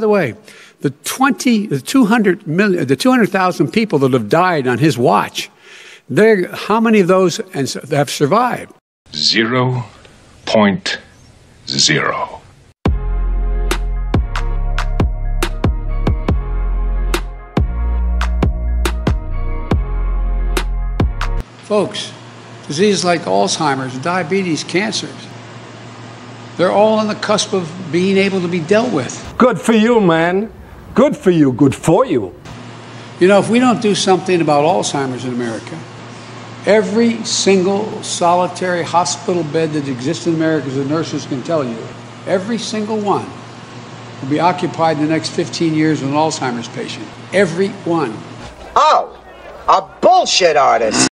by the way, the 200,000 people that have died on his watch, how many of those have survived? 0.0. Folks, diseases like Alzheimer's, diabetes, cancers, they're all on the cusp of being able to be dealt with. Good for you, man. Good for you. Good for you. You know, if we don't do something about Alzheimer's in America, every single solitary hospital bed that exists in America, as the nurses can tell you, every single one will be occupied in the next 15 years with an Alzheimer's patient. Every one. Oh, a bullshit artist.